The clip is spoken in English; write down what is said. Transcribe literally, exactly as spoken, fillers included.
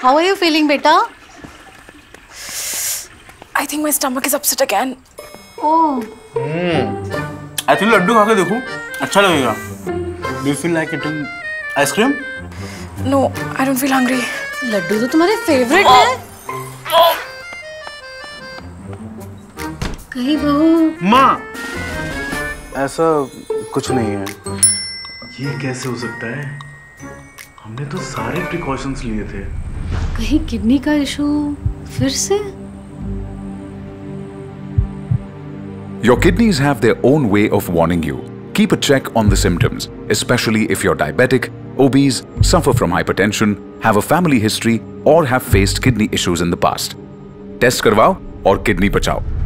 How are you feeling, beta? I think my stomach is upset again. Oh. Hmm. I think laddu khake dekho. Acha lagega. Do you feel like eating ice cream? No, I don't feel hungry. Laddu to tumhare favorite hai. Kahi bahu. Maa. ऐसा कुछ नहीं है. ये कैसे हो सकता है? हमने तो सारे precautions लिए थे. कहीं kidney का issue फिर से? Your kidneys have their own way of warning you. Keep a check on the symptoms, especially if you're diabetic, obese, suffer from hypertension, have a family history or have faced kidney issues in the past. Test करवाओ और kidney बचाओ.